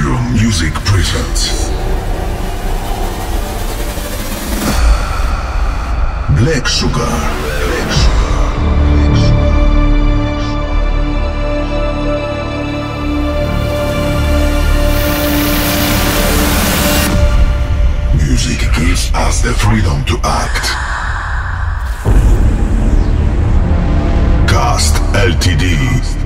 Zero Music presents Black Sugar. Music gives us the freedom to act. Cast LTD.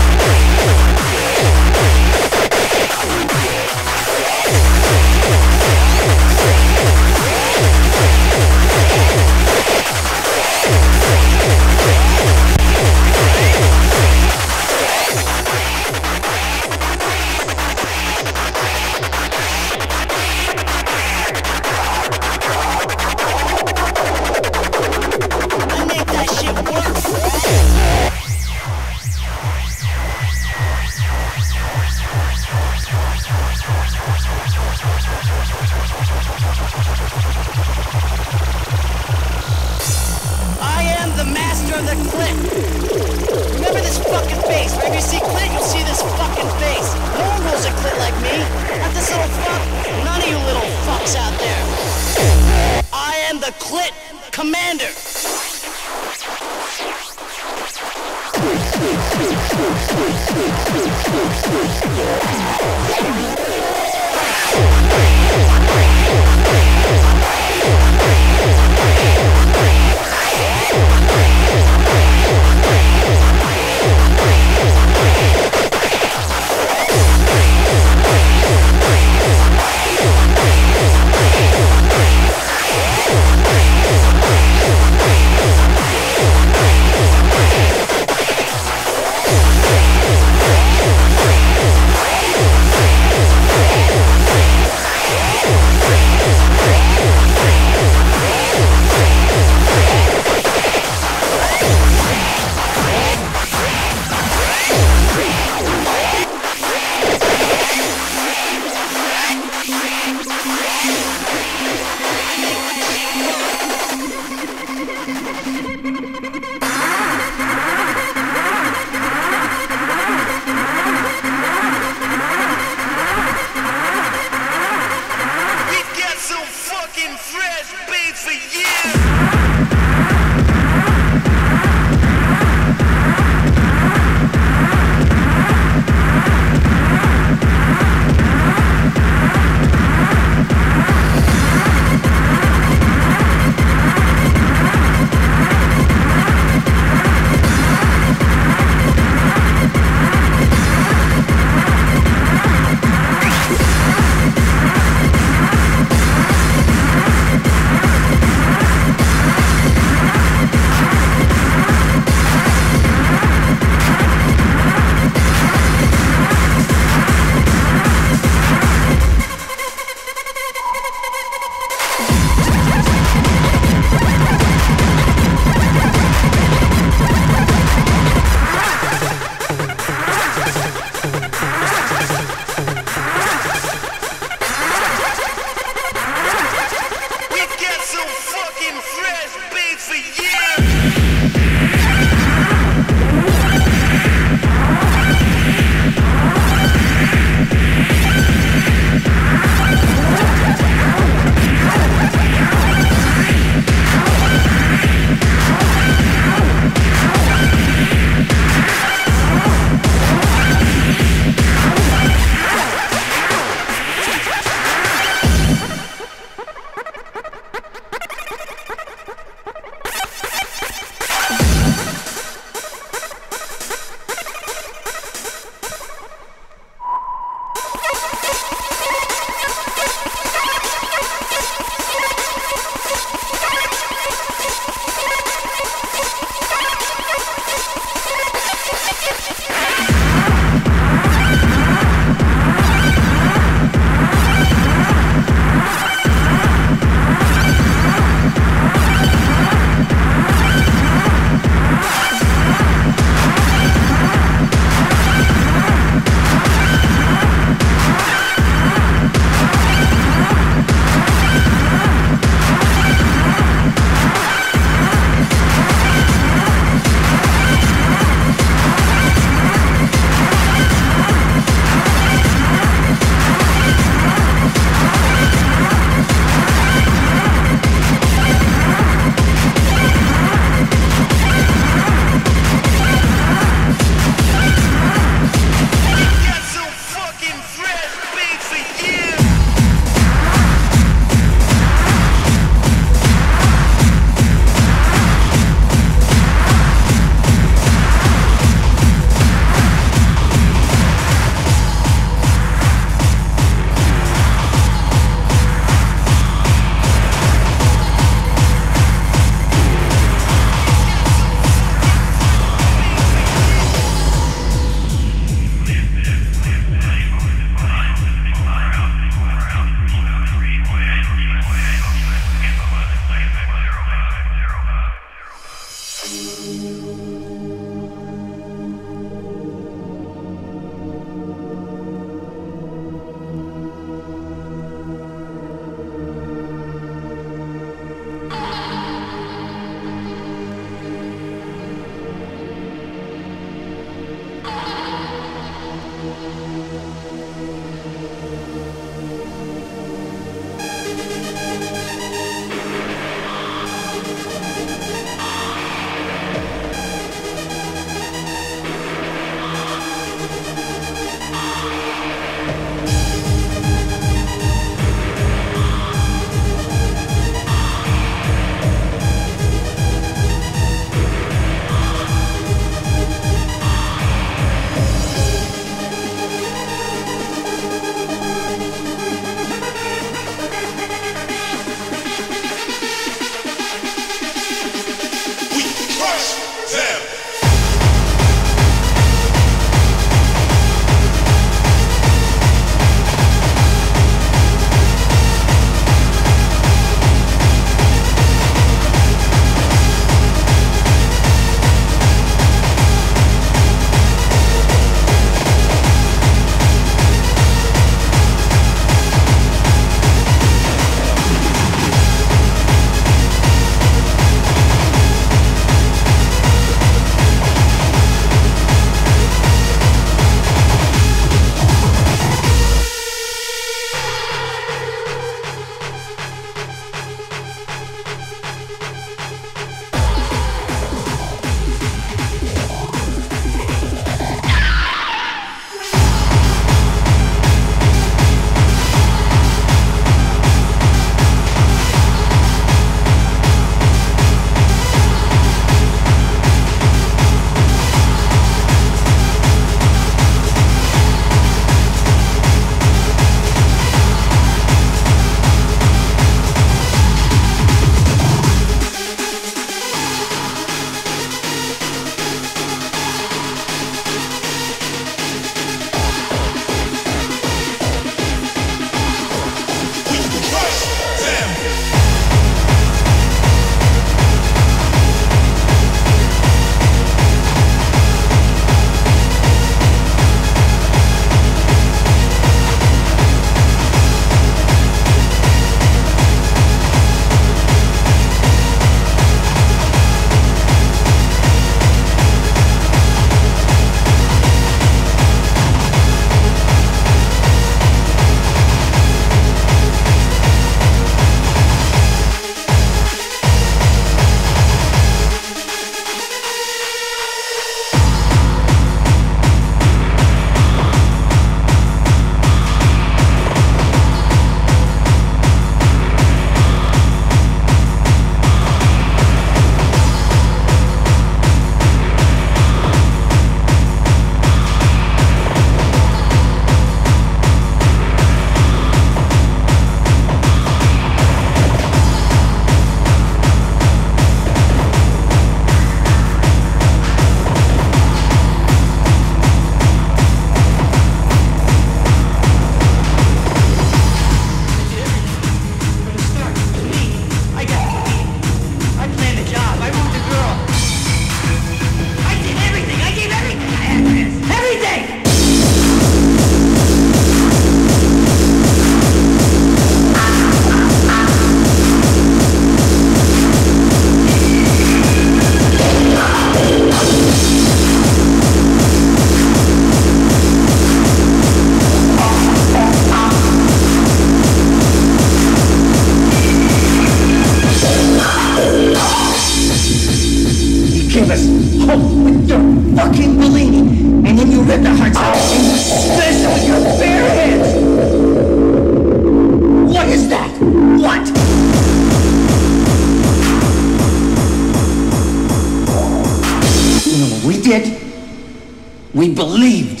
believed.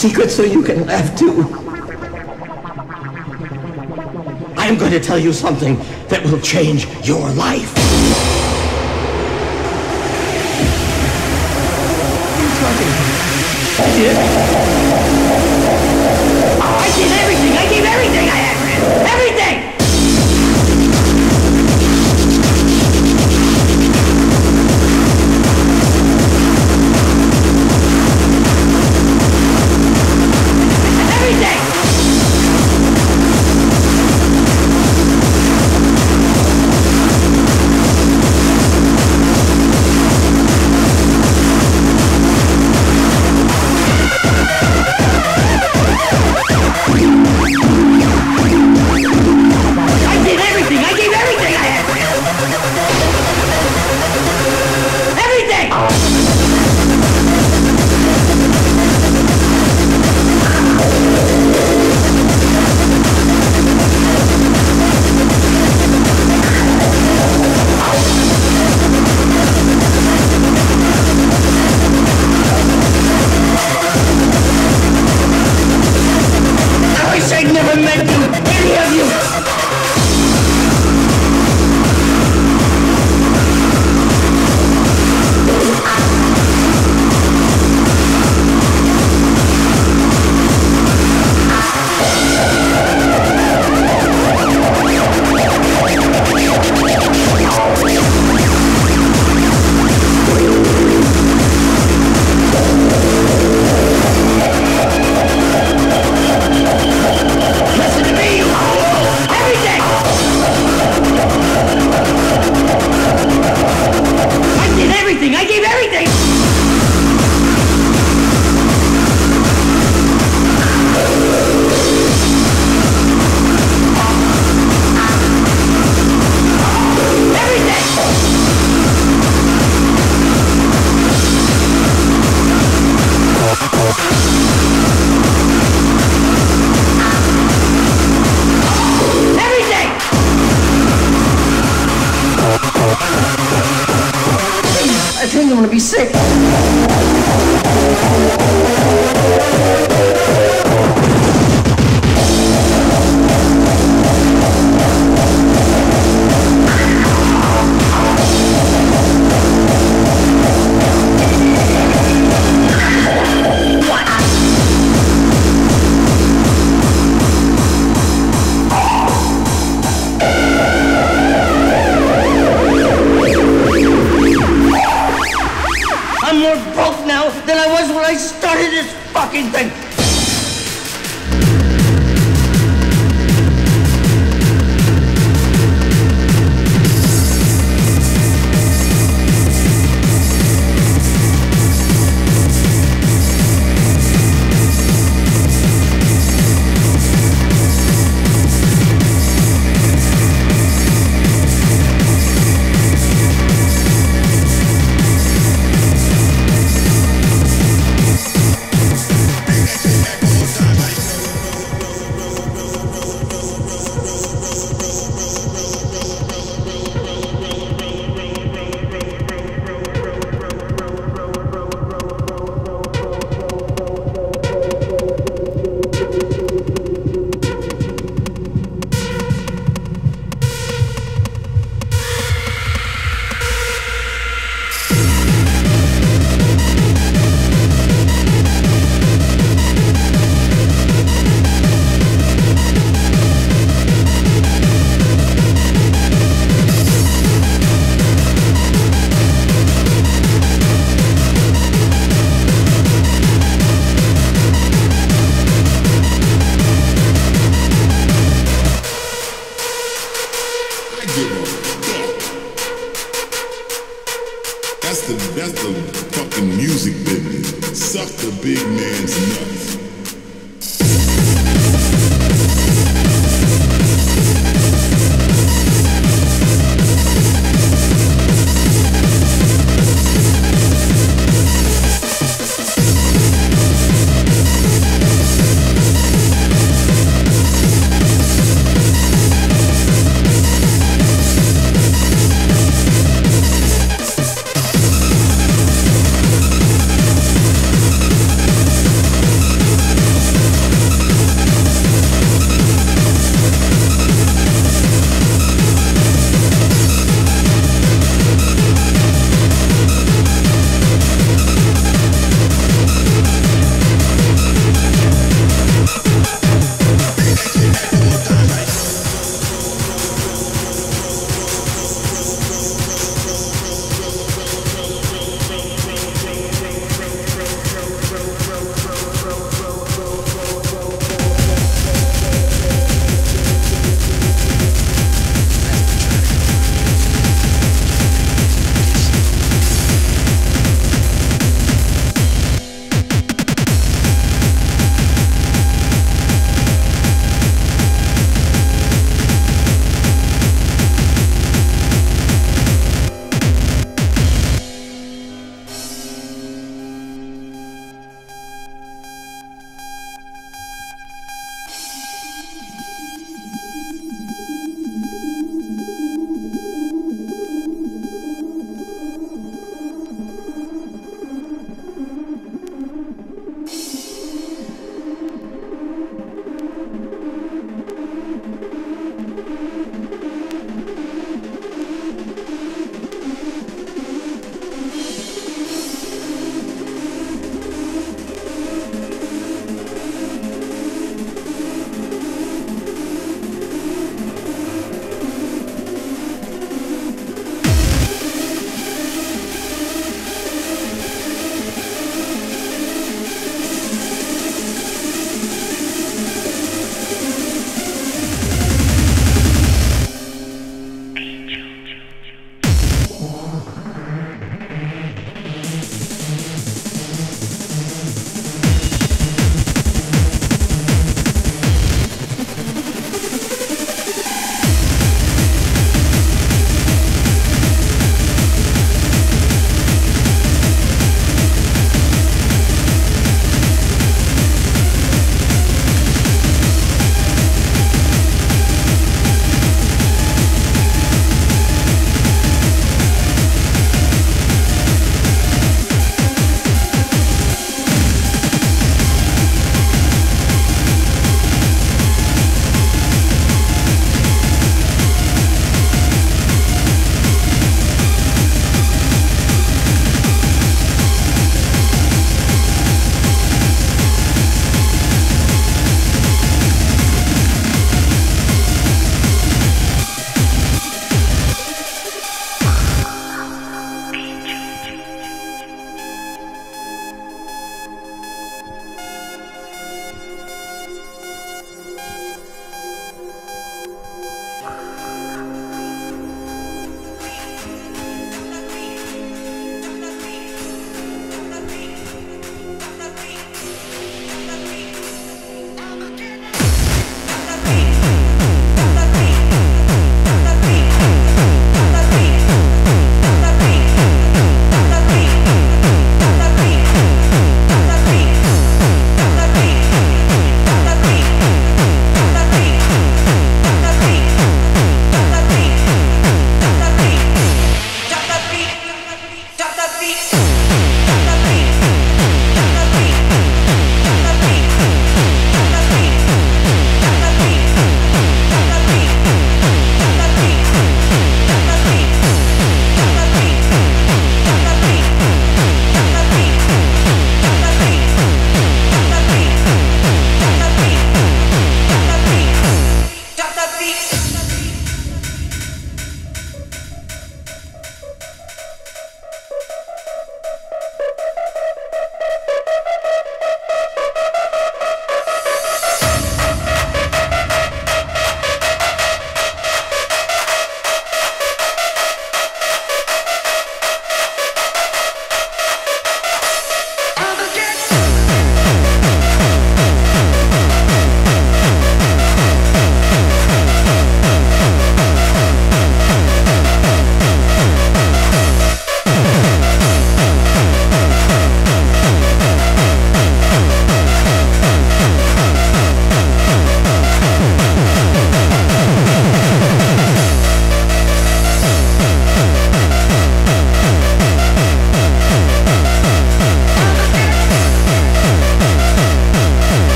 Secret so you can laugh too. I am going to tell you something that will change your life. What are you talking about? I did. I did everything. I gave everything I had. Everything!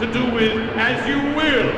to do with as you will.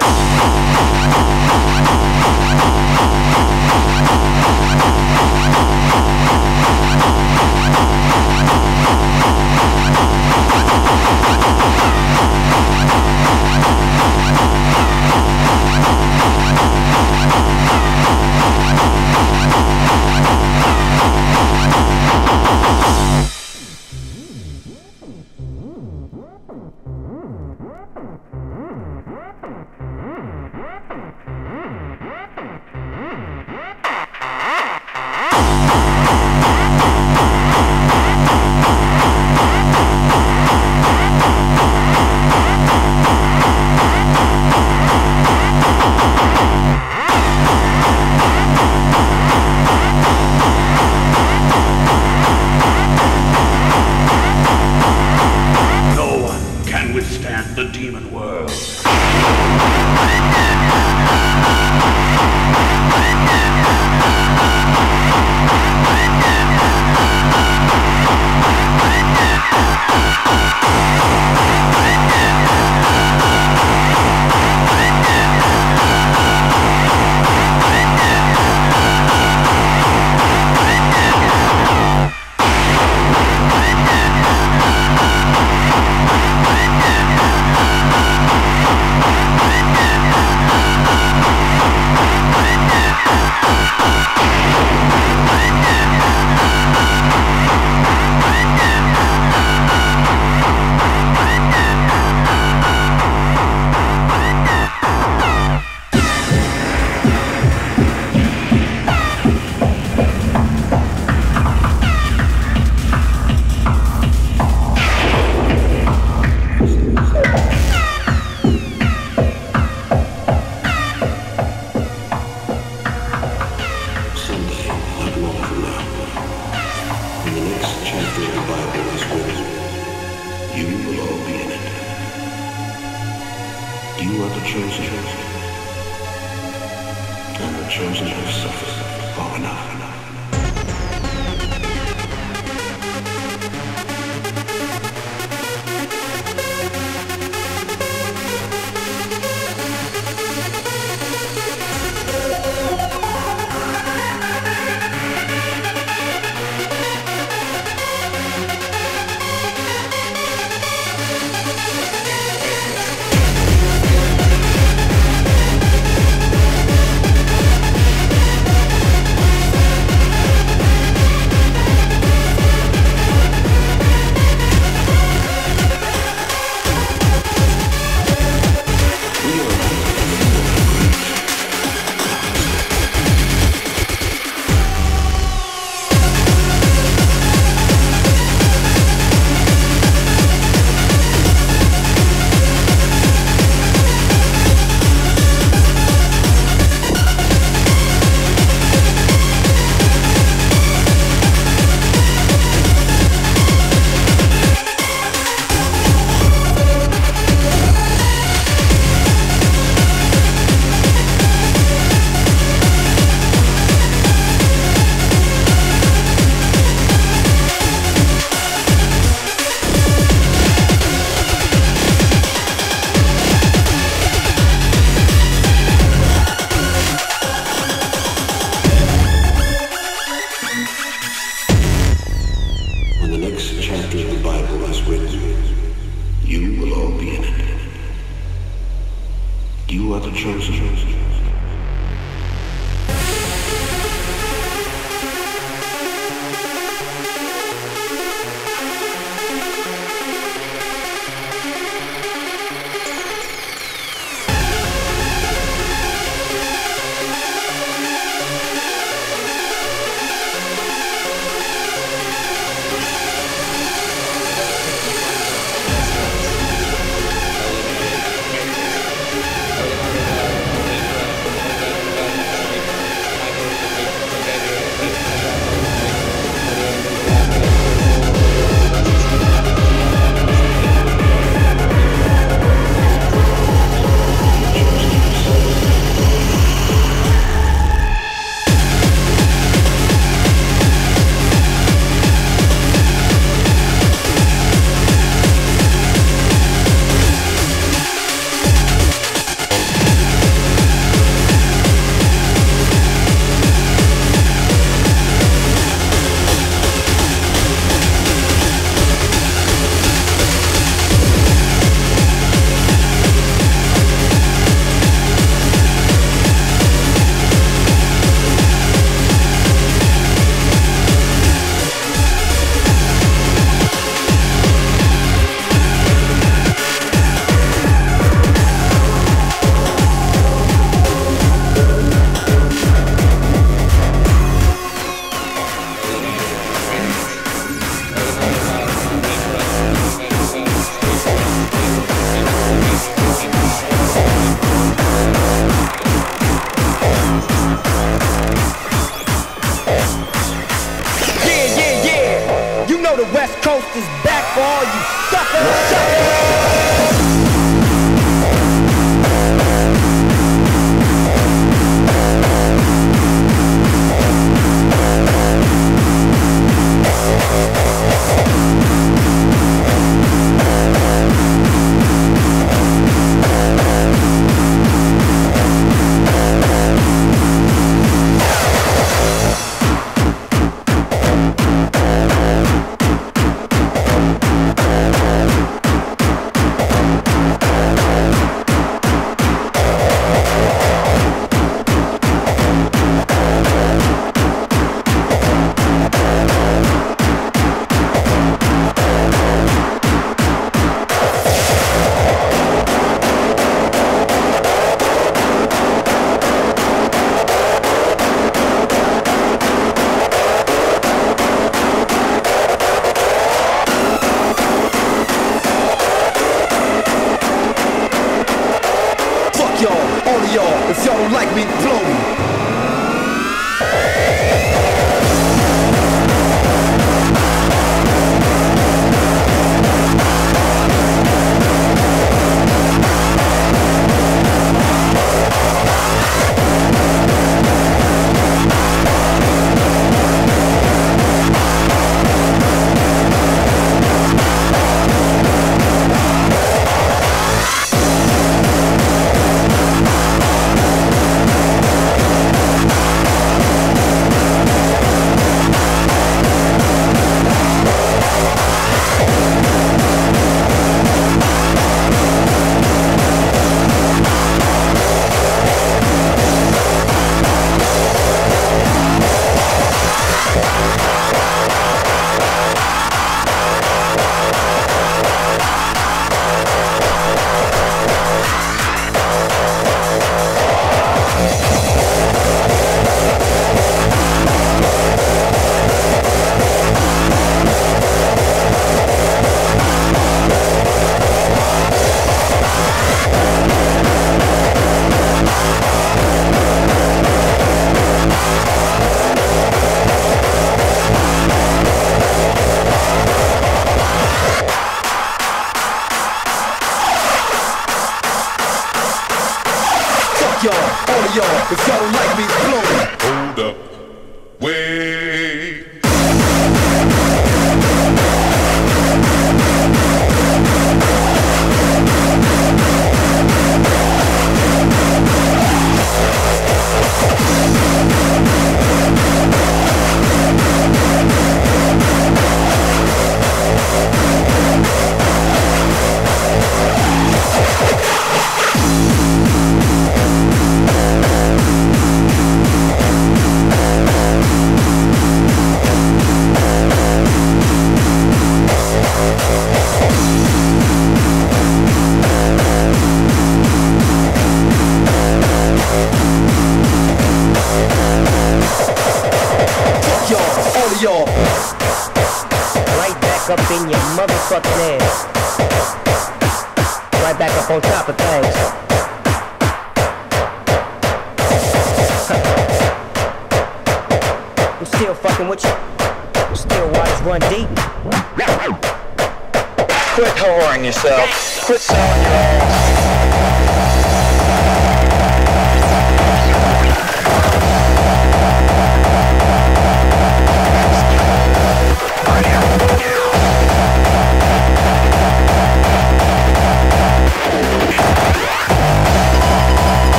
all of y'all. If y'all don't like me, blow me.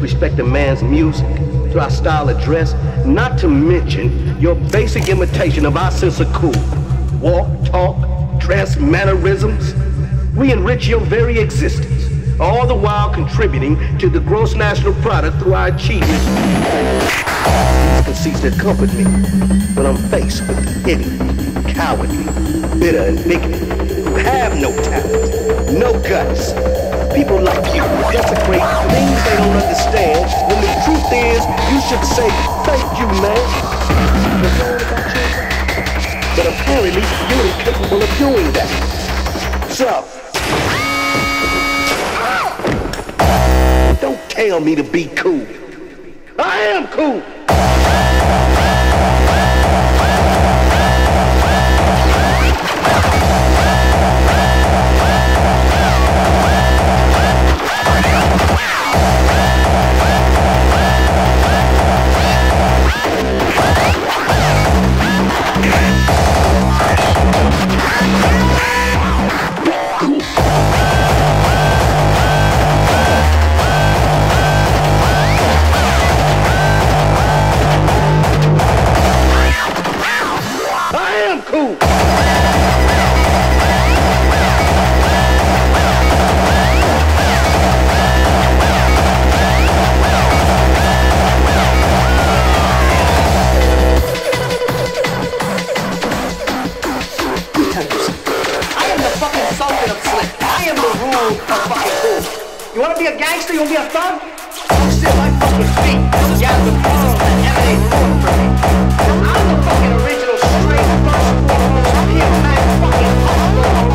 Respect a man's music through our style of dress, not to mention your basic imitation of our sense of cool. Walk, talk, dress, mannerisms. We enrich your very existence, all the while contributing to the gross national product through our achievements. These conceits that comfort me when I'm faced with the idiot, cowardly, bitter, and bigoted, who have no talent, no guts. People like you desecrate things they don't understand, when the truth is, you should say, thank you, man. But apparently, you're incapable of doing that. So, don't tell me to be cool. I am cool. know a fucking fool. You wanna be a gangster, you wanna be a thug? Don't sit my fucking feet. Yeah, the balls that emanate from me. I'm the fucking original straight first form. I'm here mad fucking hustler.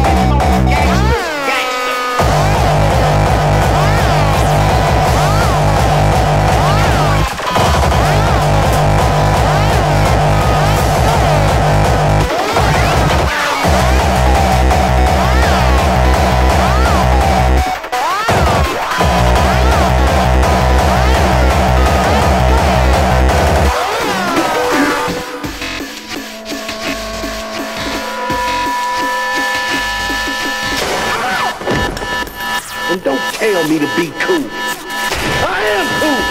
Tell me to be cool. I am cool!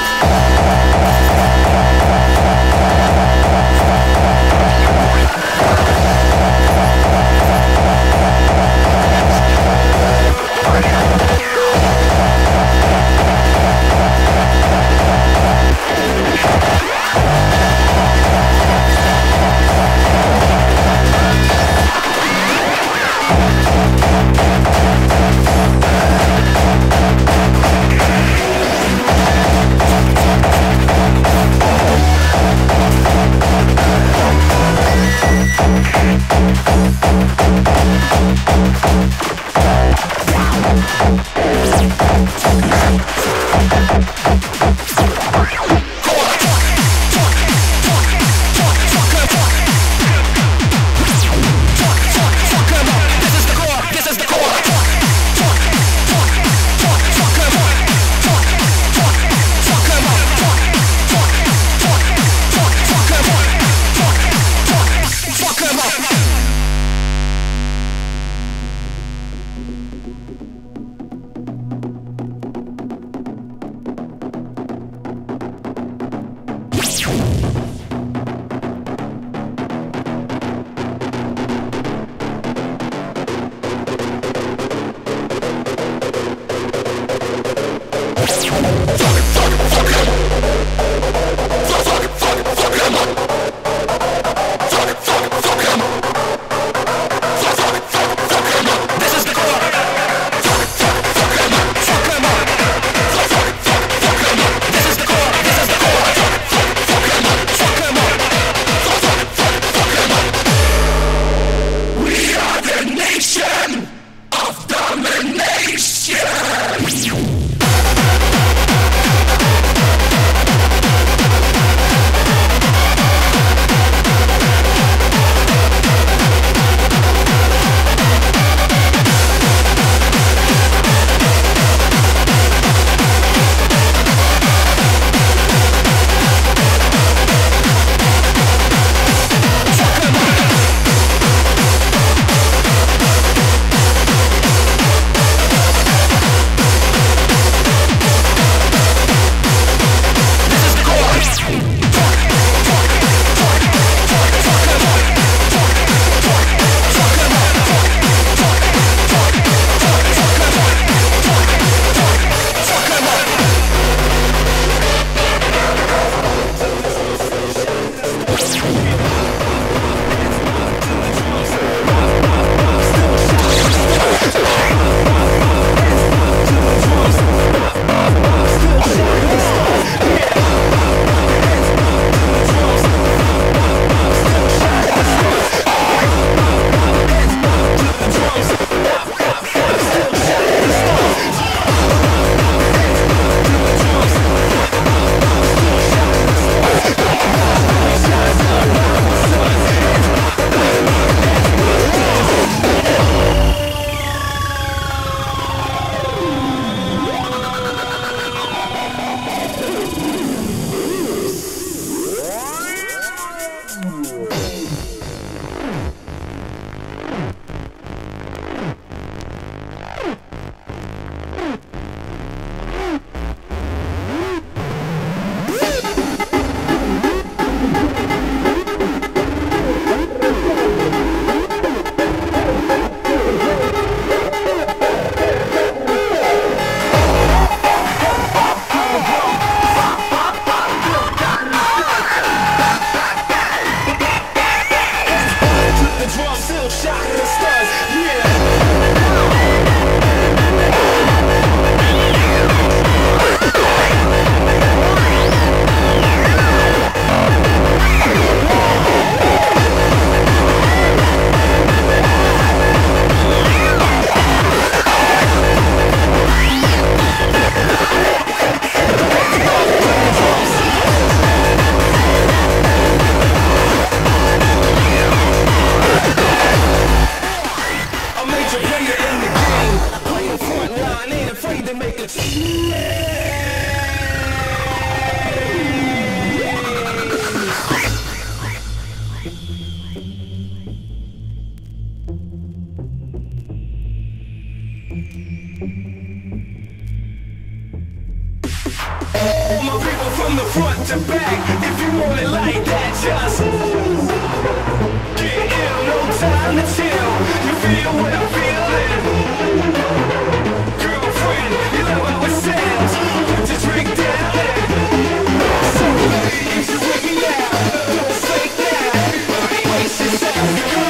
need to make a all my people from the front to back, if you want it like that, just get ill, no time to chill. You feel what I'm feeling? Girlfriend, you love how it sounds. Put your drink down and so please, you with me now. Don't fake that. Everybody waste yourself. Come on,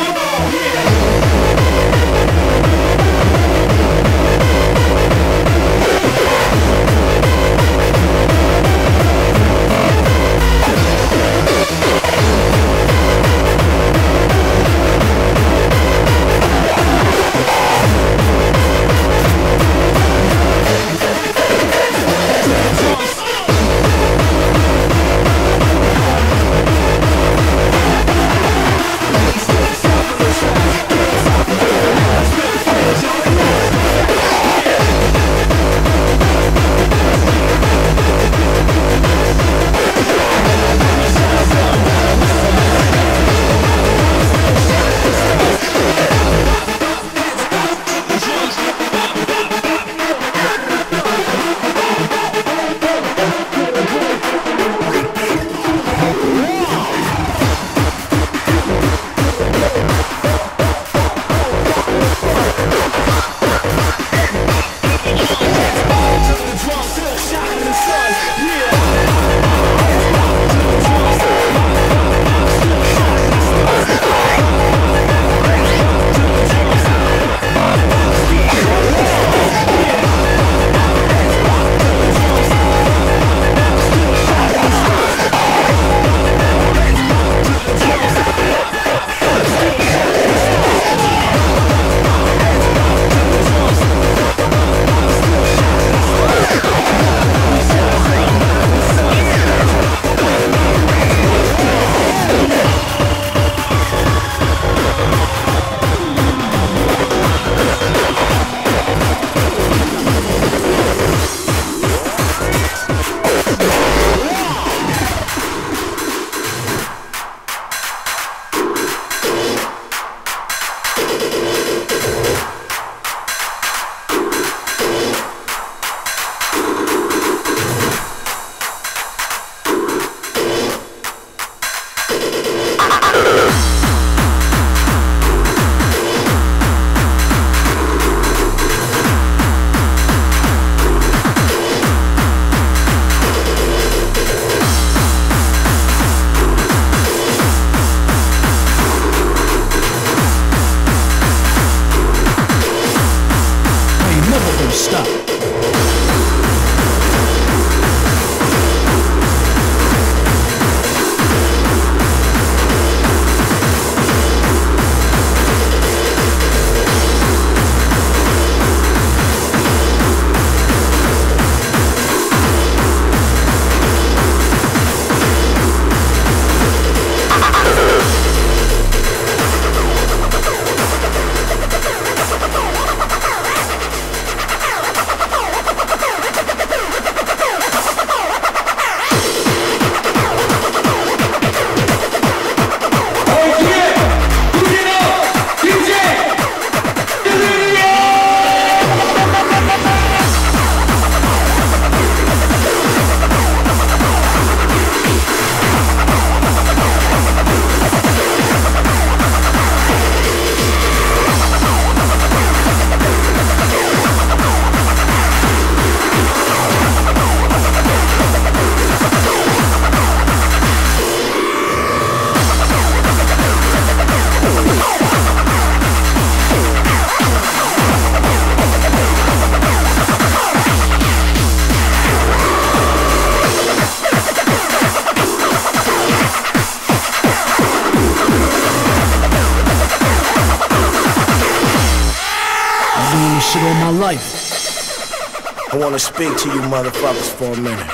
I want to speak to you motherfuckers for a minute.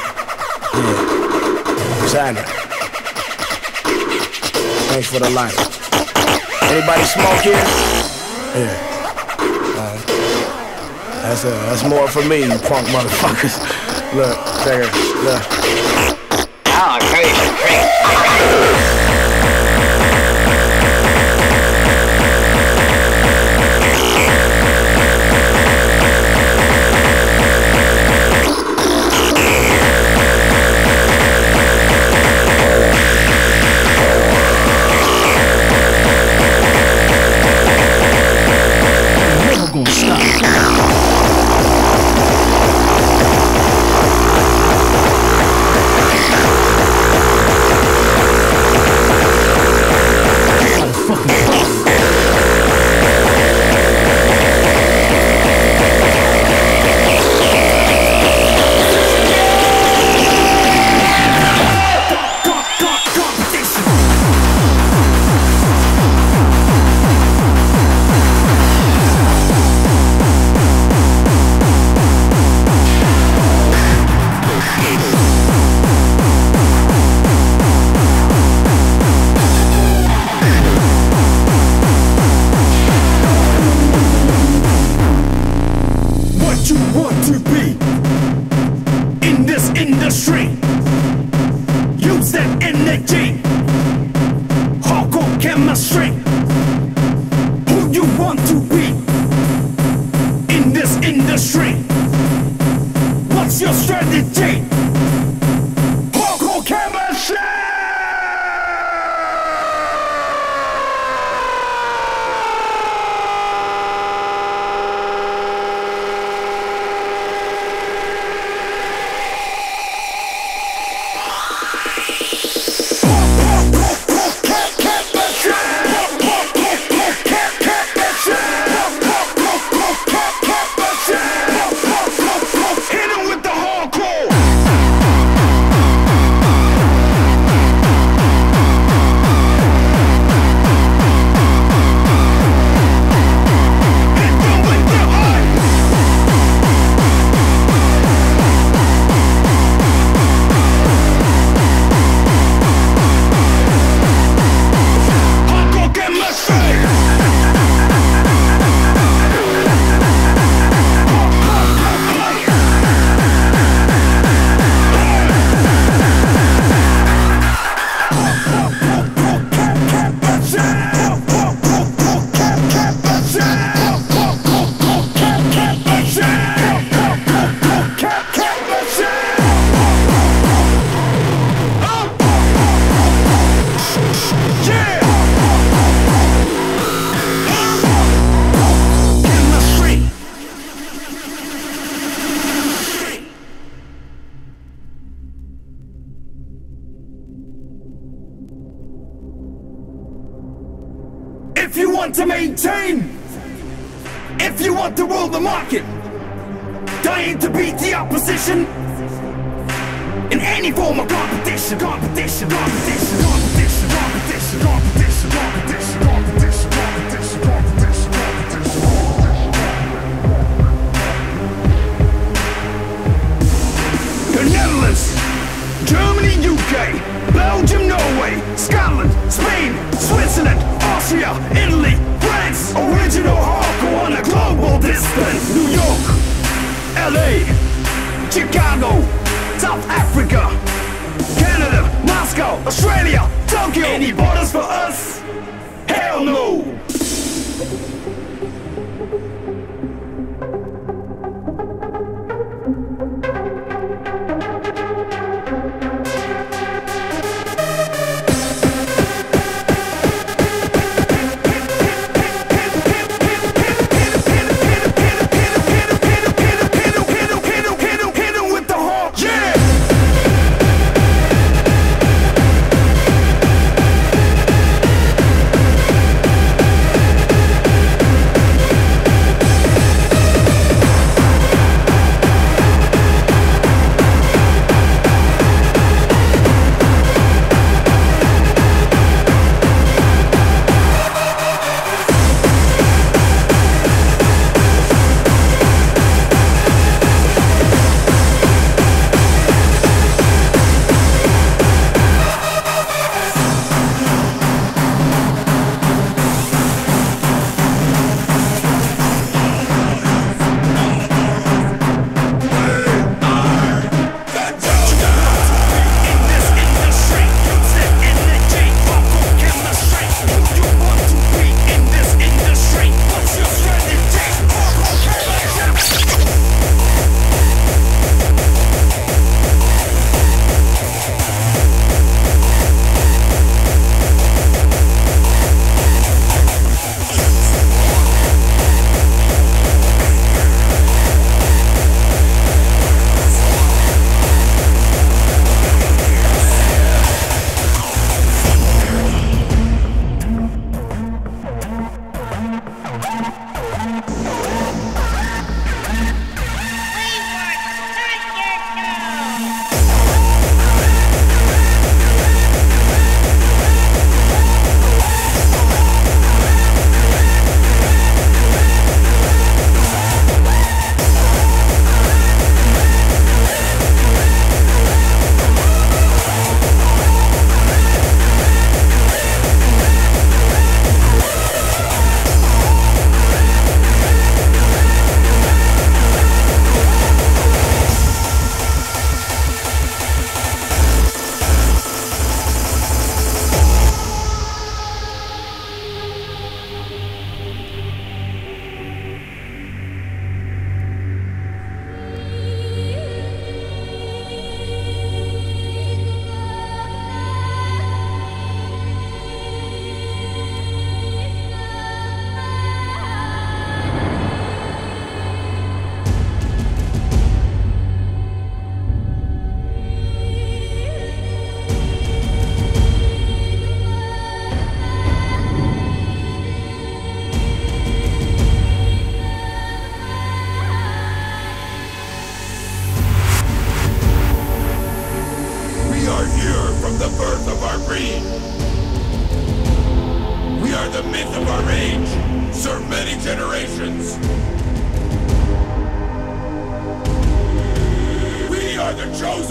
Yeah. Xander. Thanks for the light. Anybody smoke here? Yeah. All right. That's more for me, you punk motherfuckers. Look, check it, look. Oh, crazy.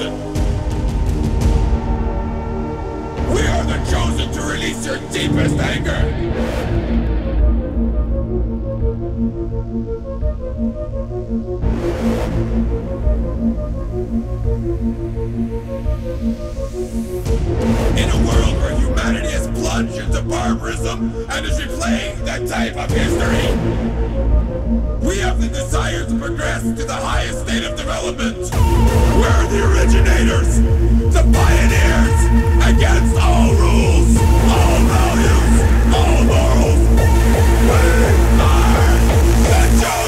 chosen. We are the chosen to release your deepest anger. In a world where humanity has plunged into barbarism and is replaying that type of history, we have the desire to progress to the highest state of development. We're the originators, the pioneers, against all rules, all values, all morals. We are the chosen!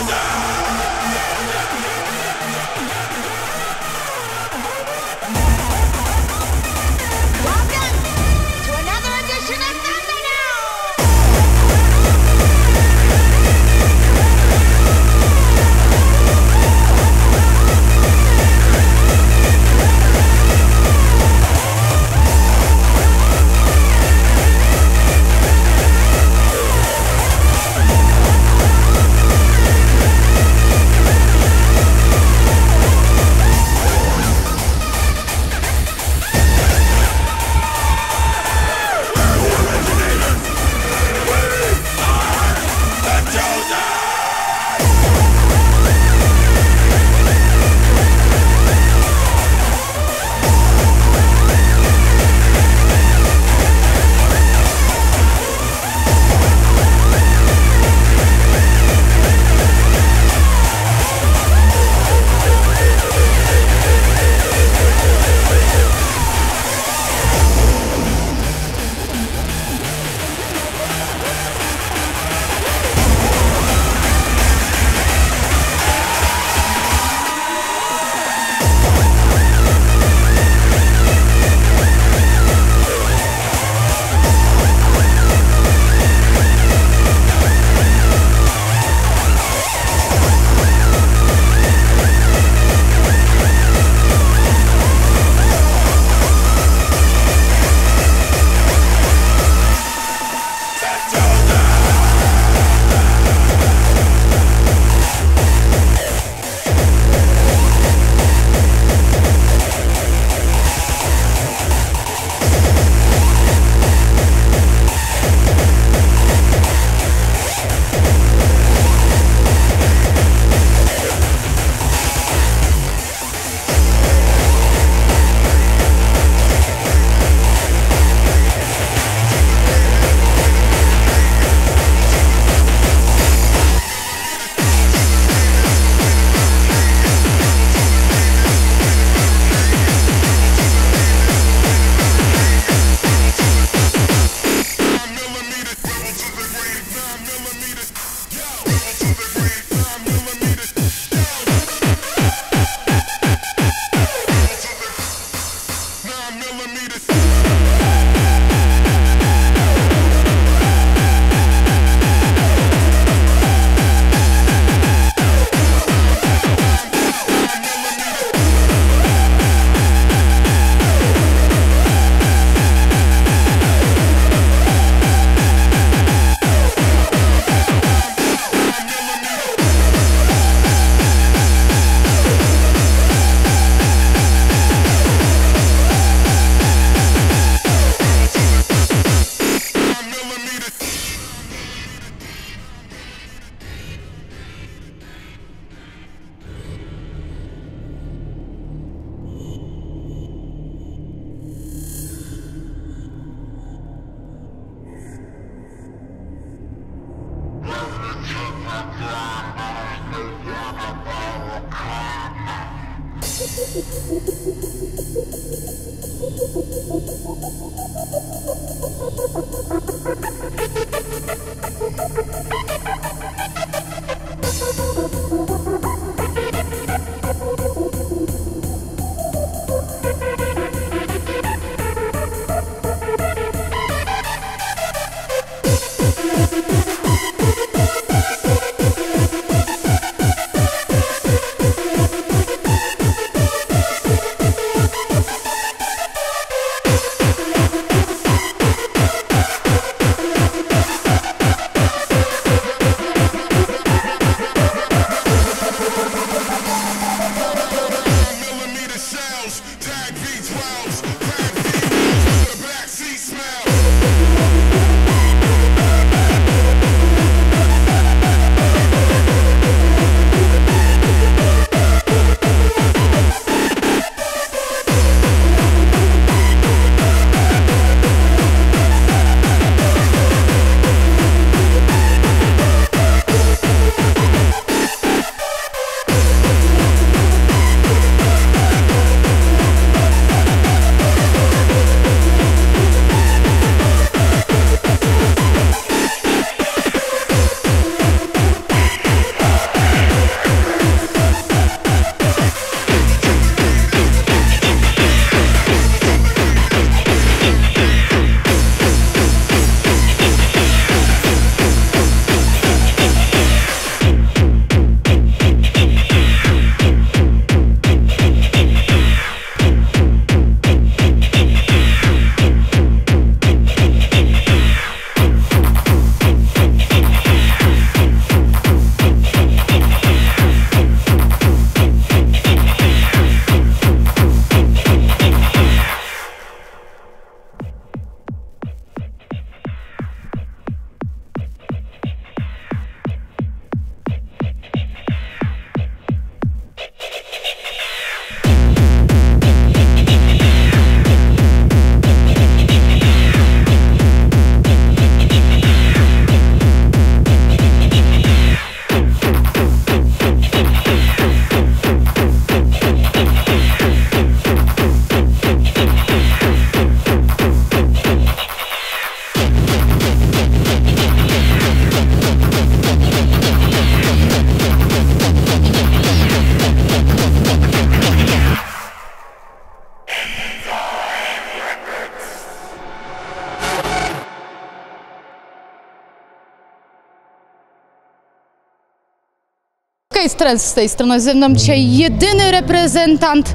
jest Trend z tej strony, ze mną dzisiaj jedyny reprezentant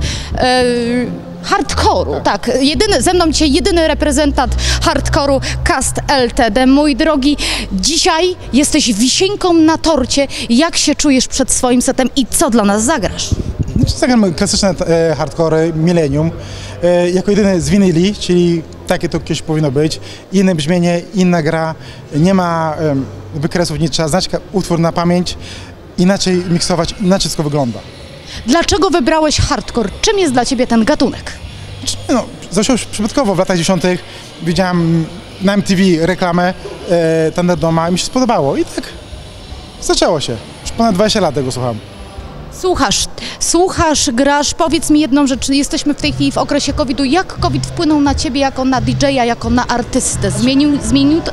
hardkoru, tak, ze mną dzisiaj jedyny reprezentant hardkoru Cast LTD. Mój drogi, dzisiaj jesteś wisienką na torcie. Jak się czujesz przed swoim setem i co dla nas zagrasz? Zagram klasyczne hardcore Millennium, jako jedyny z winyli, czyli takie to kiedyś powinno być, inne brzmienie, inna gra, nie ma wykresów, nie trzeba znać utwór na pamięć, inaczej miksować, inaczej wszystko wygląda. Dlaczego wybrałeś hardcore? Czym jest dla ciebie ten gatunek? No, zresztą już przypadkowo w latach 10. widziałem na MTV reklamę Thunderdoma i mi się spodobało i tak zaczęło się. Już ponad 20 lat tego słucham. Słuchasz, grasz. Powiedz mi jedną rzecz, jesteśmy w tej chwili w okresie COVID-u. Jak COVID wpłynął na ciebie jako na DJ-a, jako na artystę?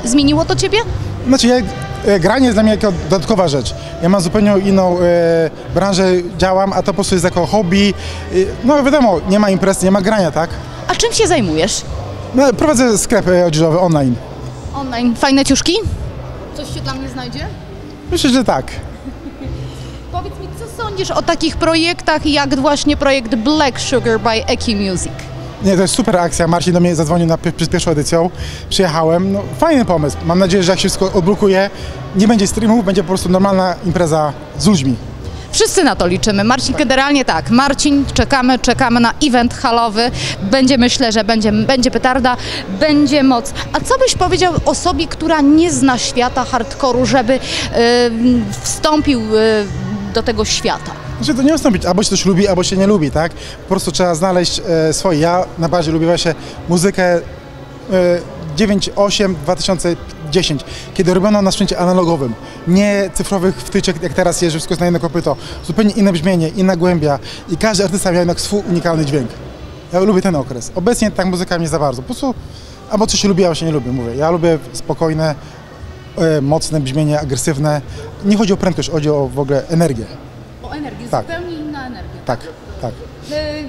Zmieniło to ciebie? Znaczy, granie jest dla mnie jako dodatkowa rzecz. Ja mam zupełnie inną branżę, działam, a to po prostu jest jako hobby. No wiadomo, nie ma imprez, nie ma grania, tak? A czym się zajmujesz? No, prowadzę sklep odzieżowy online. Online. Fajne ciuszki? Coś się dla mnie znajdzie? Myślę, że tak. Powiedz mi, co sądzisz o takich projektach, jak właśnie projekt Black Sugar by Eki Music? Nie, to jest super akcja. Marcin do mnie zadzwonił przed pierwszą edycją. Przyjechałem. No, fajny pomysł. Mam nadzieję, że jak się wszystko odblokuje, nie będzie streamów, będzie po prostu normalna impreza z ludźmi. Wszyscy na to liczymy. Marcin, tak. Generalnie tak. Marcin, czekamy na event halowy. Będzie, myślę, że będzie petarda, będzie moc. A co byś powiedział osobie, która nie zna świata hardkoru, żeby wstąpił do tego świata? Znaczy, to nie wystąpić, albo się coś lubi, albo się nie lubi, tak? Po prostu trzeba znaleźć swoje. Ja najbardziej lubię właśnie muzykę 98-2010, kiedy robiono na sprzęcie analogowym, nie cyfrowych wtyczek, jak teraz jest, że wszystko jest na jedno kopyto. Zupełnie inne brzmienie, inna głębia i każdy artysta miał jednak swój unikalny dźwięk. Ja lubię ten okres. Obecnie tak muzyka mnie za bardzo. Po prostu albo coś się lubi, albo się nie lubi, mówię. Ja lubię spokojne, mocne brzmienie, agresywne. Nie chodzi o prędkość, chodzi o w ogóle energię. O energię, tak. Zupełnie inna energia. Tak, tak.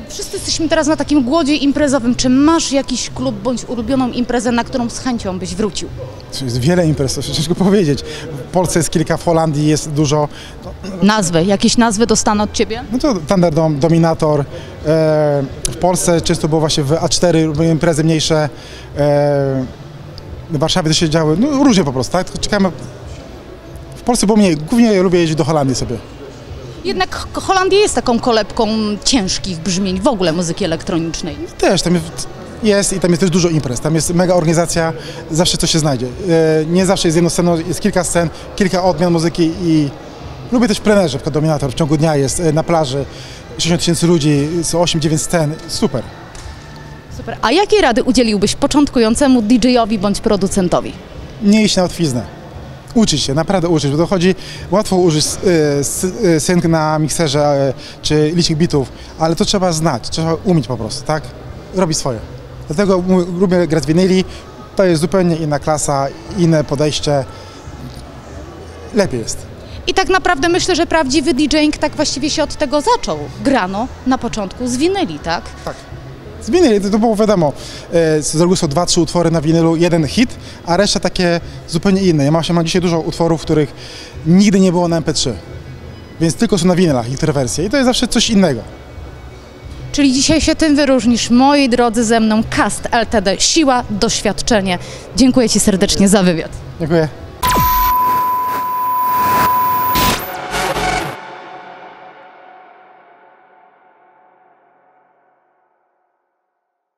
Wszyscy jesteśmy teraz na takim głodzie imprezowym. Czy masz jakiś klub bądź ulubioną imprezę, na którą z chęcią byś wrócił? Jest wiele imprez, to ciężko powiedzieć. W Polsce jest kilka, w Holandii jest dużo. Nazwy, jakieś nazwy dostaną od ciebie? No to Thunderdome, Dominator. W Polsce często było właśnie w A4 imprezy mniejsze. W Warszawie to się działy, no różnie po prostu, tak? Czekamy. W Polsce było mniej, głównie ja lubię jeździć do Holandii sobie. Jednak Holandia jest taką kolebką ciężkich brzmień, w ogóle muzyki elektronicznej. Też, tam jest i tam jest też dużo imprez, tam jest mega organizacja, zawsze coś się znajdzie. Nie zawsze jest jedno scena, jest kilka scen, kilka odmian muzyki i lubię też plenerze, jako Dominator, w ciągu dnia jest na plaży, 60 000 ludzi, są 8-9 scen, super. Super. A jakie rady udzieliłbyś początkującemu DJ-owi bądź producentowi? Nie iść na łatwiznę. Uczyć się, naprawdę uczyć, bo to chodzi, łatwo użyć synk na mikserze czy licznych bitów, ale to trzeba znać, trzeba umieć po prostu, tak? Robić swoje. Dlatego lubię grać winyli, to jest zupełnie inna klasa, inne podejście, lepiej jest. I tak naprawdę myślę, że prawdziwy DJing tak właściwie się od tego zaczął. Grano na początku z winyli, tak? Tak. Z winyli, to było wiadomo, z reguły są 2-3 utwory na winylu, jeden hit, a reszta takie zupełnie inne. Ja mam dzisiaj dużo utworów, których nigdy nie było na MP3, więc tylko są na winylach ich wersje i to jest zawsze coś innego. Czyli dzisiaj się tym wyróżnisz, moi drodzy, ze mną Cast LTD, siła, doświadczenie. Dziękuję ci serdecznie za wywiad. Dziękuję.